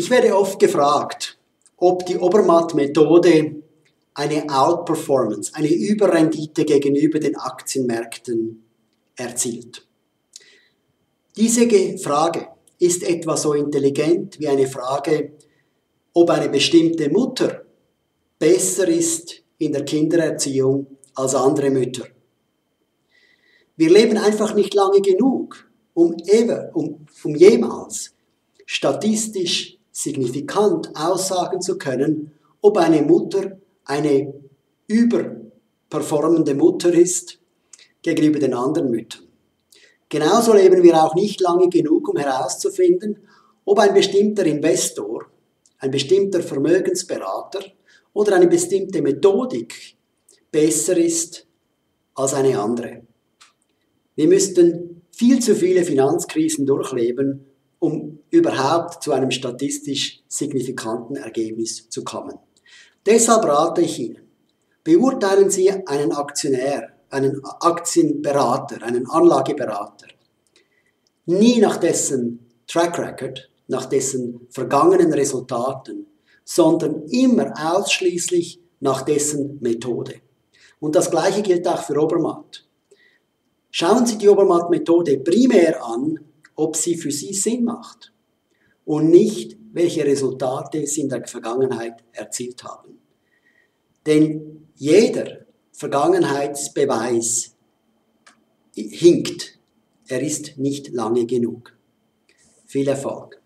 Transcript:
Ich werde oft gefragt, ob die Obermatt-Methode eine Outperformance, eine Überrendite gegenüber den Aktienmärkten erzielt. Diese Frage ist etwa so intelligent wie eine Frage, ob eine bestimmte Mutter besser ist in der Kindererziehung als andere Mütter. Wir leben einfach nicht lange genug, um jemals statistisch signifikant aussagen zu können, ob eine Mutter eine überperformende Mutter ist gegenüber den anderen Müttern. Genauso leben wir auch nicht lange genug, um herauszufinden, ob ein bestimmter Investor, ein bestimmter Vermögensberater oder eine bestimmte Methodik besser ist als eine andere. Wir müssten viel zu viele Finanzkrisen durchleben, um überhaupt zu einem statistisch signifikanten Ergebnis zu kommen. Deshalb rate ich Ihnen, beurteilen Sie einen Aktionär, einen Aktienberater, einen Anlageberater, nie nach dessen Track Record, nach dessen vergangenen Resultaten, sondern immer ausschließlich nach dessen Methode. Und das Gleiche gilt auch für Obermatt. Schauen Sie die Obermatt-Methode primär an, ob sie für Sie Sinn macht und nicht, welche Resultate Sie in der Vergangenheit erzielt haben. Denn jeder Vergangenheitsbeweis hinkt. Er ist nicht lange genug. Viel Erfolg.